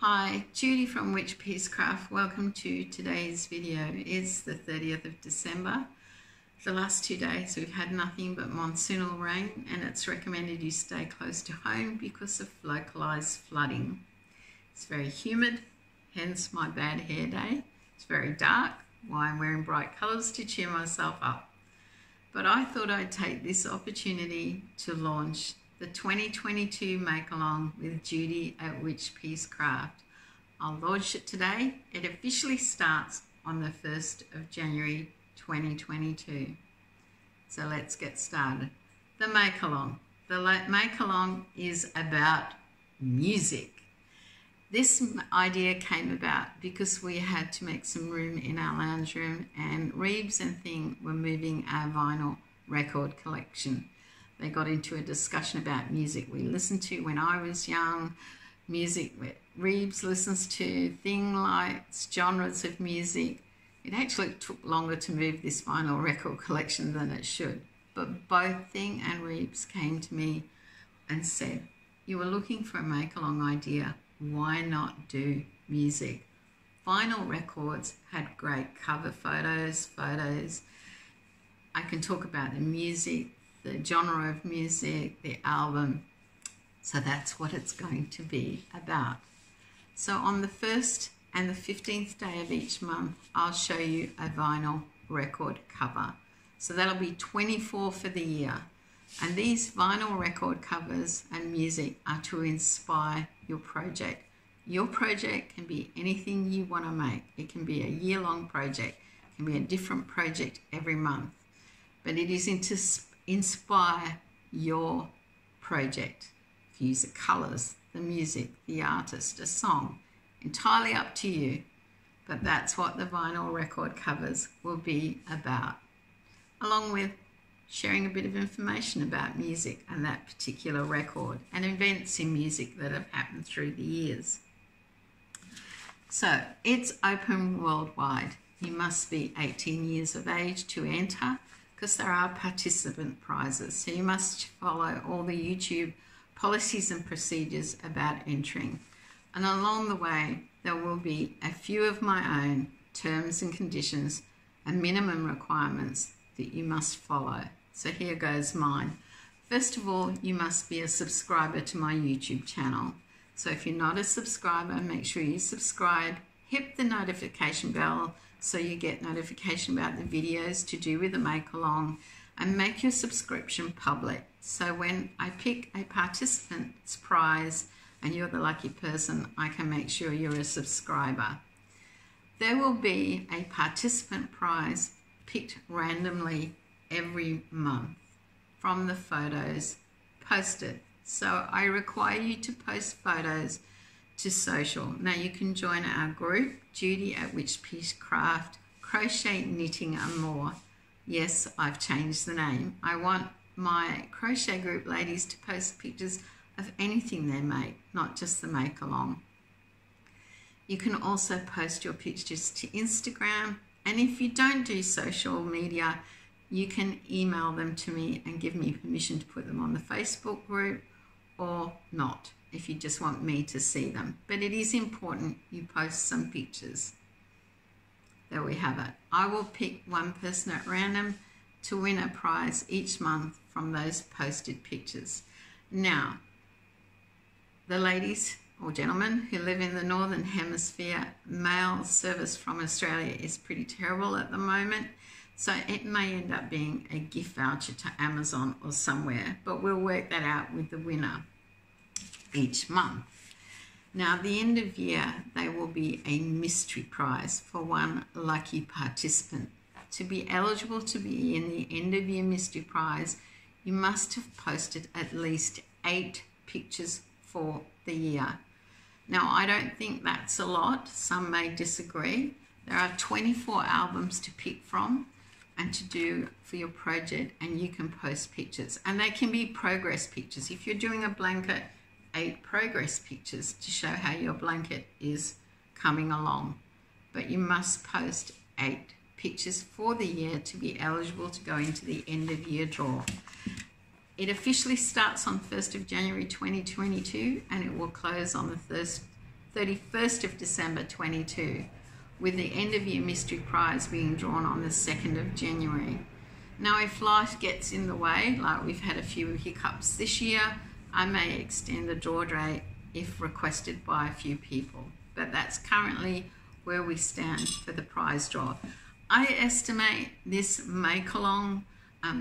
Hi, Judy from Witch Peacecraft. Welcome to today's video. It's the 30th of December. The last 2 days we've had nothing but monsoonal rain, and it's recommended you stay close to home because of localized flooding. It's very humid, hence my bad hair day. It's very dark, why I'm wearing bright colors to cheer myself up. But I thought I'd take this opportunity to launch the 2022 Make Along with Judy at Witch Peacecraft. I'll launch it today. It officially starts on the 1st of January 2022. So let's get started. The Make Along. The Make Along is about music. This idea came about because we had to make some room in our lounge room, and Reeves and Thing were moving our vinyl record collection. They got into a discussion about music we listened to when I was young, music Reeves listens to, Thing likes, genres of music. It actually took longer to move this vinyl record collection than it should. But both Thing and Reeves came to me and said, you were looking for a make-along idea. Why not do music? Vinyl records had great cover photos. I can talk about the music, the genre of music, the album. So that's what it's going to be about. So on the 1st and the 15th day of each month, I'll show you a vinyl record cover. So that'll be 24 for the year. And these vinyl record covers and music are to inspire your project. Your project can be anything you want to make. It can be a year-long project. It can be a different project every month. But it is inspire your project. If you use the colours, the music, the artist, a song, entirely up to you. But that's what the vinyl record covers will be about, along with sharing a bit of information about music and that particular record, and events in music that have happened through the years. So it's open worldwide. You must be 18 years of age to enter, because there are participant prizes. So you must follow all the YouTube policies and procedures about entering. And along the way, there will be a few of my own terms and conditions and minimum requirements that you must follow. So here goes mine. First of all, you must be a subscriber to my YouTube channel. So if you're not a subscriber, make sure you subscribe, hit the notification bell so you get notification about the videos to do with the Make Along, and make your subscription public. So when I pick a participant's prize and you're the lucky person, I can make sure you're a subscriber. There will be a participant prize picked randomly every month from the photos posted. So I require you to post photos to social. Now you can join our group, Judy at Witch Peacecraft, Crochet, Knitting and More. Yes, I've changed the name. I want my crochet group ladies to post pictures of anything they make, not just the Make Along. You can also post your pictures to Instagram, and if you don't do social media, you can email them to me and give me permission to put them on the Facebook group or not, if you just want me to see them. But it is important you post some pictures. There we have it. I will pick one person at random to win a prize each month from those posted pictures. Now, the ladies or gentlemen who live in the Northern Hemisphere, mail service from Australia is pretty terrible at the moment. So it may end up being a gift voucher to Amazon or somewhere, but we'll work that out with the winner each month. Now, at the end of year, there will be a mystery prize for one lucky participant. To be eligible to be in the end of year mystery prize, you must have posted at least 8 pictures for the year. Now, I don't think that's a lot. Some may disagree. There are 24 albums to pick from and to do for your project, and you can post pictures. And they can be progress pictures. If you're doing a blanket, 8 progress pictures to show how your blanket is coming along. But you must post 8 pictures for the year to be eligible to go into the end of year draw. It officially starts on 1st of January 2022, and it will close on the 31st of December 22, with the end of year mystery prize being drawn on the 2nd of January. Now, if life gets in the way, like we've had a few hiccups this year, I may extend the draw date if requested by a few people, but that's currently where we stand for the prize draw. I estimate this make-along,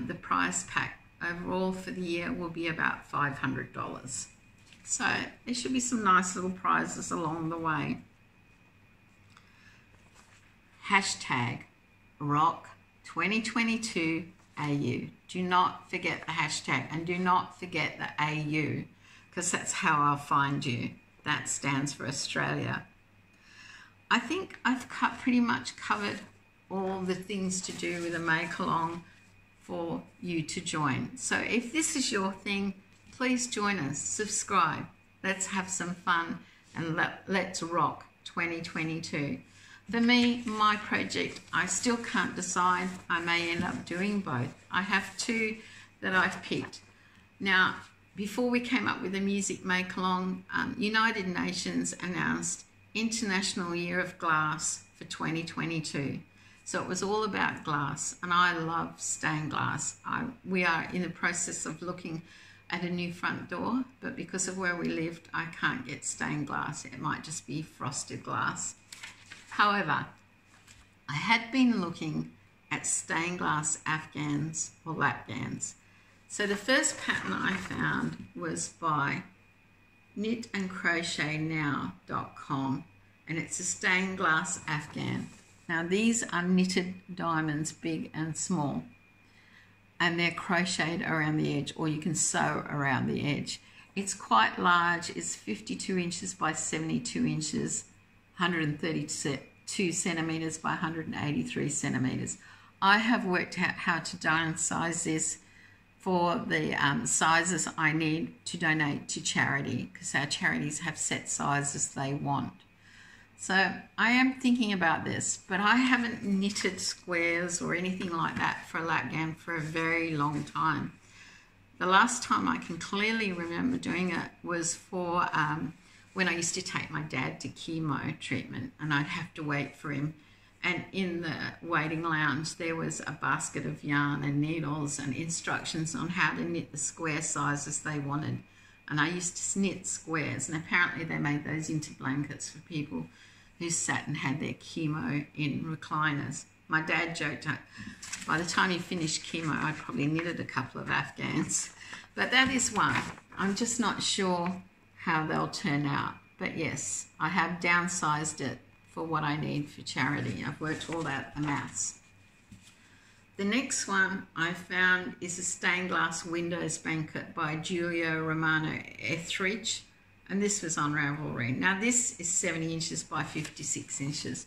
the prize pack overall for the year will be about $500. So there should be some nice little prizes along the way. Hashtag Rock2022au. Do not forget the hashtag, and do not forget the AU, because that's how I'll find you. That stands for Australia. I think I've pretty much covered all the things to do with a make-along for you to join. So if this is your thing, please join us, subscribe, let's have some fun, and let's rock 2022. For me, my project, I still can't decide. I may end up doing both. I have two that I've picked. Now, before we came up with the music make-along, United Nations announced International Year of Glass for 2022. So it was all about glass, and I love stained glass. We are in the process of looking at a new front door, but because of where we lived, I can't get stained glass. It might just be frosted glass. However, I had been looking at stained glass Afghans or Lapghans. So the first pattern I found was by knitandcrochetnow.com, and it's a stained glass Afghan. Now, these are knitted diamonds, big and small, and they're crocheted around the edge, or you can sew around the edge. It's quite large. It's 52 inches by 72 inches, 132 centimeters by 183 centimeters. I have worked out how to downsize this for the sizes I need to donate to charity, because our charities have set sizes they want. So I am thinking about this, but I haven't knitted squares or anything like that for a Lapghan for a very long time. The last time I can clearly remember doing it was for when I used to take my dad to chemo treatment, and I'd have to wait for him. And in the waiting lounge, there was a basket of yarn and needles and instructions on how to knit the square sizes they wanted. And I used to knit squares, and apparently they made those into blankets for people who sat and had their chemo in recliners. My dad joked, by the time he finished chemo, I probably knitted a couple of Afghans. But that is one. I'm just not sure how they'll turn out. But yes, I have downsized it for what I need for charity. I've worked all out the maths. The next one I found is a stained glass windows blanket by Giulio Romano Ethrich, and this was on Ravelry. Now, this is 70 inches by 56 inches.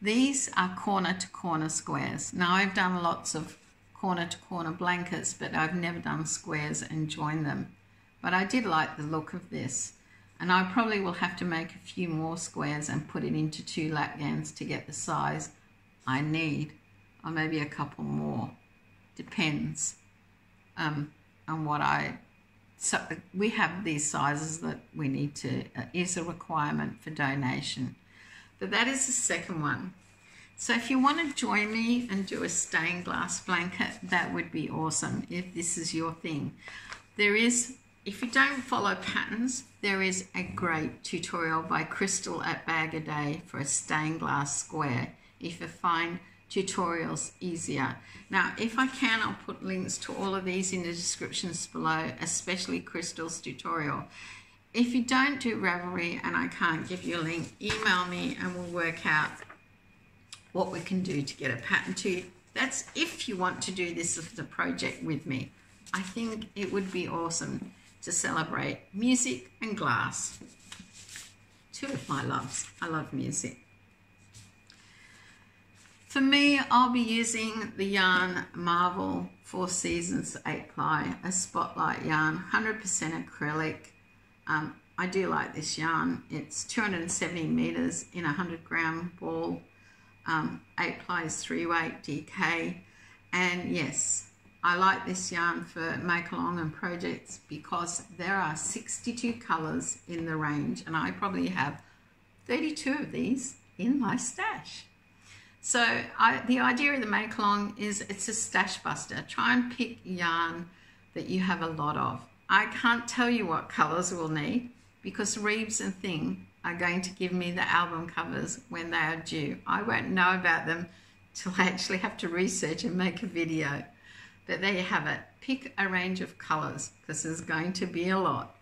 These are corner-to-corner squares. Now, I've done lots of corner-to-corner blankets, but I've never done squares and joined them. But I did like the look of this, and I probably will have to make a few more squares and put it into two Lapghans to get the size I need. Or maybe a couple more, depends on what I, so we have these sizes that we need to, is a requirement for donation. But that is the second one. So if you want to join me and do a stained glass blanket, that would be awesome if this is your thing. There is, if you don't follow patterns, there is a great tutorial by Crystal at Bag a Day for a stained glass square, if you find tutorials easier. Now, if I can, I'll put links to all of these in the descriptions below, especially Crystal's tutorial. If you don't do Ravelry and I can't give you a link, email me and we'll work out what we can do to get a pattern to you. That's if you want to do this as a project with me. I think it would be awesome to celebrate music and glass. Two of my loves. I love music. For me, I'll be using the yarn Marvel Four Seasons 8-ply, a Spotlight yarn, 100% acrylic. I do like this yarn. It's 270 meters in a 100-gram ball. 8-ply is 3-weight DK. And yes, I like this yarn for make-along and projects because there are 62 colors in the range, and I probably have 32 of these in my stash. So the idea of the make along is it's a stash buster. Try and pick yarn that you have a lot of. I can't tell you what colors we'll need because Reeves and Thing are going to give me the album covers when they are due. I won't know about them till I actually have to research and make a video. But there you have it. Pick a range of colors because there's going to be a lot.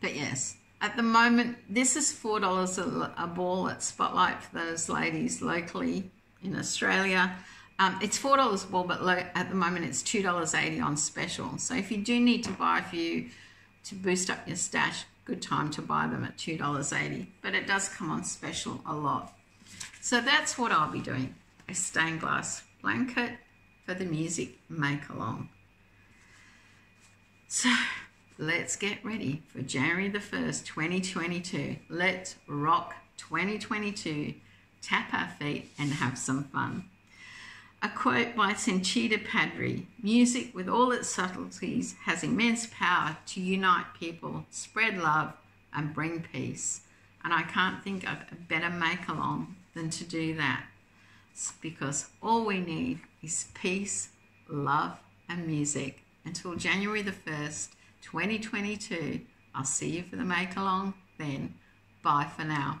But yes, at the moment, this is $4 a ball at Spotlight for those ladies locally in Australia. It's $4 a ball, but at the moment it's $2.80 on special. So if you do need to buy a few to boost up your stash, good time to buy them at $2.80. But it does come on special a lot. So that's what I'll be doing, a stained glass blanket for the music make-along. So let's get ready for January the 1st, 2022. Let's rock 2022, tap our feet and have some fun. A quote by Sanchita Padri, music with all its subtleties has immense power to unite people, spread love and bring peace. And I can't think of a better make-along than to do that. It's because all we need is peace, love and music. Until January the 1st, 2022. I'll see you for the make along then. Bye for now.